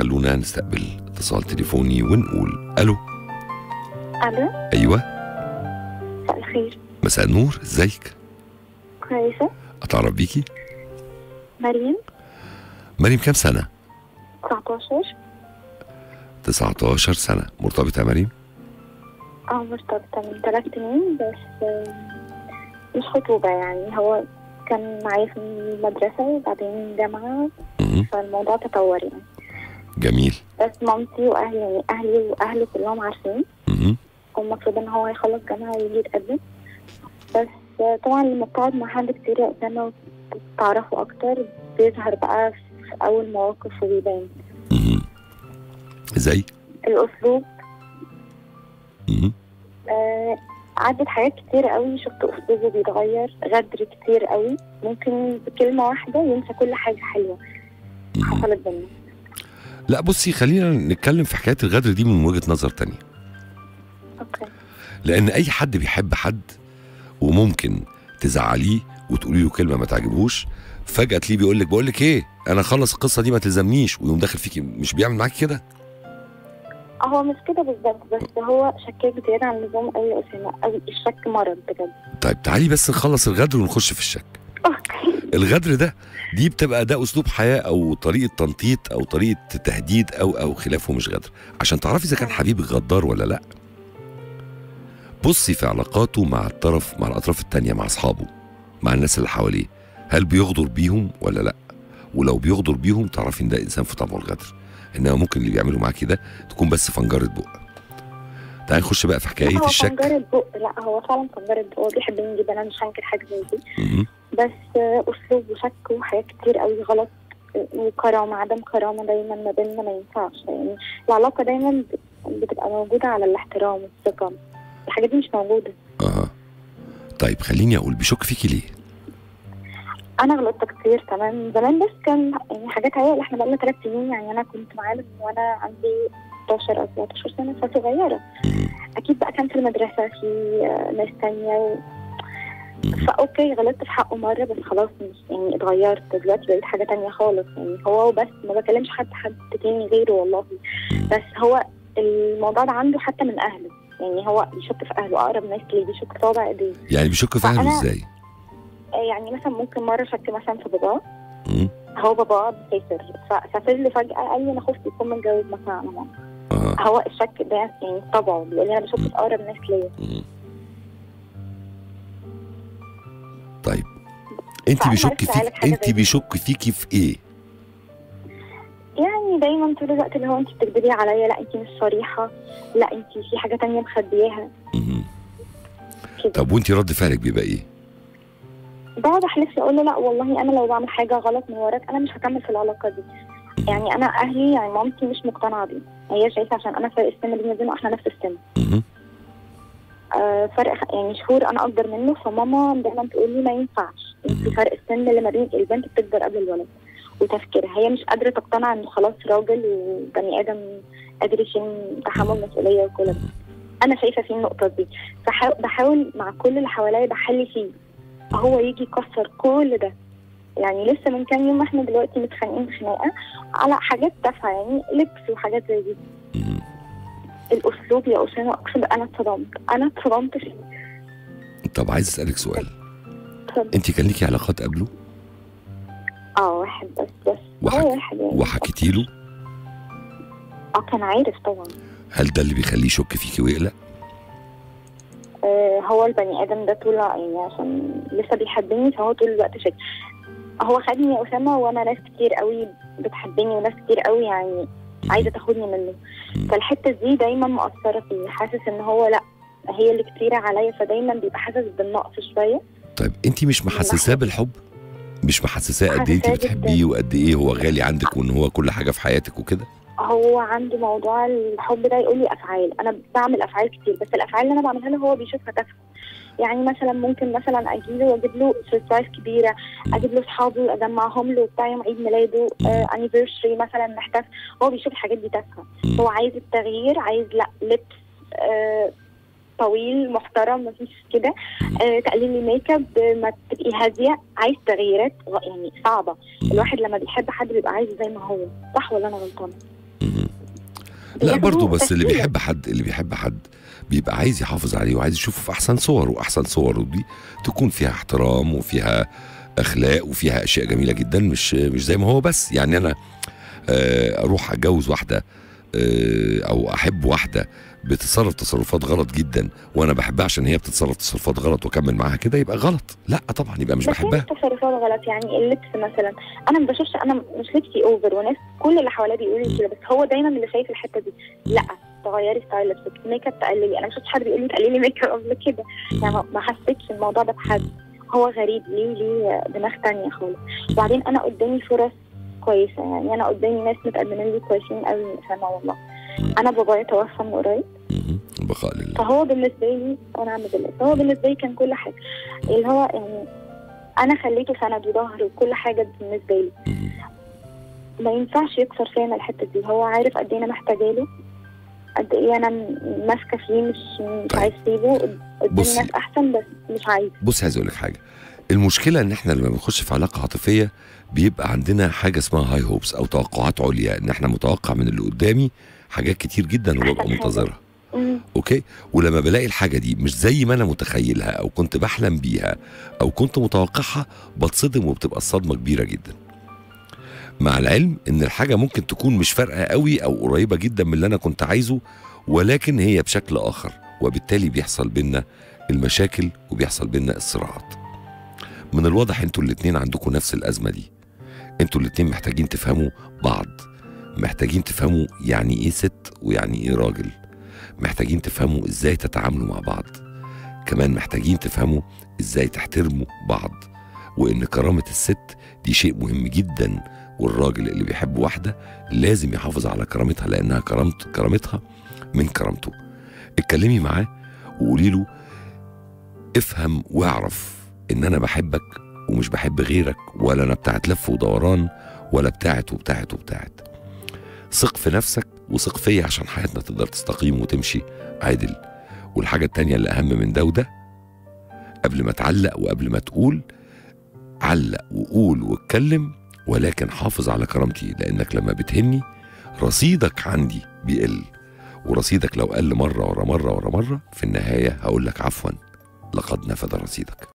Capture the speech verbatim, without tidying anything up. خلونا نستقبل اتصال تليفوني ونقول الو. الو. ايوه. مساء الخير. مساء النور، ازيك؟ كويسه. اتعرف بيكي؟ مريم. مريم كام سنه؟ تسعتاشر. تسعتاشر سنه. مرتبطه يا مريم؟ اه مرتبطه من ثلاث سنين بس مش خطوبه، يعني هو كان معايا في المدرسه وبعدين جامعه فالموضوع تطور يعني. جميل. بس مامتي واهلي يعني اهلي واهله كلهم عارفين. اها. المفروض ان هو يخلص جامعه ويجي يتقدم، بس طبعا لما بتقعد مع حد كتير يا اسامه وتتعرفوا اكتر بيظهر بقى في اول مواقف وبيبان. اها. زي؟ الاسلوب. اها. آه عدت حاجات كتير قوي، شفت اسلوبه بيتغير، غدر كتير قوي، ممكن بكلمه واحده ينسى كل حاجه حلوه حصلت بينا. لا بصي، خلينا نتكلم في حكايه الغدر دي من وجهه نظر تانية. اوكي. لان اي حد بيحب حد وممكن تزعليه وتقولي له كلمه ما تعجبهوش، فجاه تلاقيه بيقول لك بقول لك ايه انا خلص القصه دي ما تلزمنيش، ويقوم داخل فيكي. مش بيعمل معاكي كده؟ هو مش كده بالظبط، بس هو شكاك زياده عن اللزوم قوي يا اسامه قوي. الشك مرض بجد. طيب تعالي بس نخلص الغدر ونخش في الشك. اوكي. الغدر ده دي بتبقى ده اسلوب حياه او طريقه تنطيط او طريقه تهديد او او خلافه، مش غدر. عشان تعرفي اذا كان حبيبك غدار ولا لا، بصي في علاقاته مع الطرف مع الاطراف الثانيه، مع اصحابه، مع الناس اللي حواليه، هل بيغدر بيهم ولا لا؟ ولو بيغدر بيهم تعرفي ان ده انسان في طبعه الغدر، انما ممكن اللي بيعمله معاكي ده تكون بس فنجره بق. تعالي نخش بقى في حكايه هو الشك. فنجره بق، لا هو فعلا فنجره بق، هو بيحبني جدا، انا مش هنكر حاجه زي دي، بس اسلوب وشك وحاجات كتير قوي غلط، وكرامه عدم كرامه دايما ما بيننا ما ينفعش، يعني العلاقه دايما بتبقى موجوده على الاحترام والثقه، الحاجات دي مش موجوده. اها. طيب خليني اقول بيشك فيكي ليه؟ أنا غلطت كتير تمام زمان، بس كان يعني حاجات عيال، إحنا بقالنا ثلاث سنين يعني، أنا كنت معاه وأنا عندي ستاشر أو تسعتاشر سنة، فصغيرة. أكيد بقى كان في المدرسة في ناس تانية و... فأوكي غلطت في حقه مرة، بس خلاص يعني اتغيرت دلوقتي، بقيت حاجة تانية خالص يعني، هو بس ما بكلمش حد حد تاني غيره والله، بس هو الموضوع ده عنده حتى من أهله، يعني هو بيشك في أهله، أقرب ناس ليه بيشك طبع إيديه. يعني بيشك في أهله إزاي؟ يعني مثلا ممكن مره شك مثلا في باباه، هو باباه بيسافر فسافر لي فجاه قال لي انا خفت يكون متجوز مثلا على ماما. آه. هو الشك ده يعني طبعه، بيقول لي انا بشوف اقرب ناس ليا. طيب انت بيشك فيك انت بيشك فيكي في ايه؟ يعني دايما طول الوقت اللي هو انت بتكدبي عليا، لا انت مش صريحه، لا انت في حاجه ثانيه مخبياها. طب وانت رد فعلك بيبقى ايه؟ بقعد احلف اقول له لا والله انا لو بعمل حاجه غلط من وراك انا مش هكمل في العلاقه دي، يعني انا اهلي يعني مامتي مش مقتنعه بيه، هي شايفه عشان انا فرق السن بيني وبينه احنا نفس السن. آه فرق يعني شهور انا اكبر منه، فماما دايما تقول لي ما ينفعش، انت فرق السن اللي ما بين البنت بتكبر قبل الولد وتفكيرها، هي مش قادره تقتنع انه خلاص راجل وبني ادم قادر يشيل تحمل مسؤوليه وكل ده. انا شايفه في النقطه دي، فبحاول مع كل اللي حواليا بحل فيه، هو يجي يكسر كل ده. يعني لسه من كام يوم احنا دلوقتي متخانقين خناقه على حاجات تافهه، يعني لبس وحاجات زي دي. الاسلوب يا اسامه اقسم انا اتصدمت، انا اتصدمت فيه. طب عايز اسالك سؤال. اتفضل. انت كان ليكي علاقات قبله؟ اه واحد بس بس وحك... واحد يعني. وحكيتي له؟ اه كان عارف طبعا. هل ده اللي بيخليه يشك فيكي ويقلق؟ هو البني ادم ده طول يعني عشان لسه بيحبني فهو طول الوقت شاك. هو خدني يا اسامه وانا ناس كتير قوي بتحبني وناس كتير قوي يعني عايزه تاخدني منه، فالحته دي دايما مقصره فيه، حاسس ان هو لا هي اللي كتيره عليا، فدايما بيبقى حاسس بالنقص شويه. طيب انت مش محسساه بالحب؟ مش محسساه قد ايه انت بتحبيه وقد ايه هو غالي عندك وان هو كل حاجه في حياتك وكده؟ هو عنده موضوع الحب ده، يقول لي افعال، انا بعمل افعال كتير بس الافعال اللي انا بعملها له هو بيشوفها تافهه، يعني مثلا ممكن مثلا اجي له واجيب له سربرايز كبيره، اجيب له اصحابي واجمعهم له وبتاع يوم عيد ميلاده، انيفرسري آه مثلا نحتفل، هو بيشوف الحاجات دي تافهه، هو عايز التغيير، عايز لا لبس آه طويل محترم مفيش كده، آه تقليل الميك اب، ما تبقي هاديه، عايز تغييرات يعني صعبه، الواحد لما بيحب حد بيبقى عايز زي ما هو، صح ولا انا غلطانه؟ لا برضه، بس اللي بيحب حد اللي بيحب حد بيبقى عايز يحافظ عليه وعايز يشوفه في احسن صوره، واحسن صوره دي تكون فيها احترام وفيها اخلاق وفيها اشياء جميله جدا، مش مش زي ما هو بس. يعني انا اروح اتجوز واحده او احب واحده بتتصرف تصرفات غلط جدا وانا بحبها عشان هي بتتصرف تصرفات غلط واكمل معاها كده، يبقى غلط. لا طبعا، يبقى مش بحبها. تصرفات غلط يعني اللبس مثلا، انا ما بشوفش، انا مش لبسي اوفر وناس كل اللي حواليا بيقولوا كده، بس هو دايما اللي شايف الحته دي. لا تغيري ستايل لبسك، ميك اب تقللي، انا مش شفتش حد بيقول لي تقللي ميك اب قبل كده، يعني ما حسيتش الموضوع ده بحد. هو غريب ليه ليه دماغ ثانيه خالص. وبعدين انا قدامي فرص كويسه، يعني انا قدامي ناس متقدمين لي كويسين قوي ما والله. انا بابايا توفى من قريب بقاء لله، فهو بالنسبه لي انا عامل بالله، فهو بالنسبه لي كان كل حاجه، اللي هو يعني انا خليته سند وظهر وكل حاجه بالنسبه لي. ما ينفعش يكسر فينا الحته دي، هو عارف قد ايه انا محتاجه له، قد ايه انا ماسكه فيه، مش مش عايز اسيبه قدامي ناس احسن، بس مش عايز. بص، عايز اقول لك حاجه، المشكله ان احنا لما بنخش في علاقه عاطفيه بيبقى عندنا حاجه اسمها هاي هوبس او توقعات عليا، ان احنا متوقع من اللي قدامي حاجات كتير جدا وببقى منتظرها. اوكي، ولما بلاقي الحاجه دي مش زي ما انا متخيلها او كنت بحلم بيها او كنت متوقعها بتصدم، وبتبقى الصدمه كبيره جدا. مع العلم ان الحاجه ممكن تكون مش فارقه قوي او قريبه جدا من اللي انا كنت عايزه، ولكن هي بشكل اخر، وبالتالي بيحصل بينا المشاكل وبيحصل بينا الصراعات. من الواضح انتوا الاثنين عندكم نفس الازمه دي، انتوا الاثنين محتاجين تفهموا بعض، محتاجين تفهموا يعني ايه ست ويعني ايه راجل، محتاجين تفهموا ازاي تتعاملوا مع بعض، كمان محتاجين تفهموا ازاي تحترموا بعض، وان كرامه الست دي شيء مهم جدا، والراجل اللي بيحب واحده لازم يحافظ على كرامتها لانها كرامت كرامتها من كرامته. اتكلمي معاه وقولي له افهم واعرف ان انا بحبك ومش بحب غيرك، ولا انا بتاعت لف ودوران، ولا بتاعت وبتاعت وبتاعت. ثق في نفسك وثق فيا عشان حياتنا تقدر تستقيم وتمشي عادل. والحاجه التانيه اللي اهم من ده وده، قبل ما تعلق وقبل ما تقول، علق وقول واتكلم، ولكن حافظ على كرامتي، لانك لما بتهني رصيدك عندي بيقل، ورصيدك لو قل مره ورا مره ورا مره في النهايه هقول لك عفوا لقد نفد رصيدك.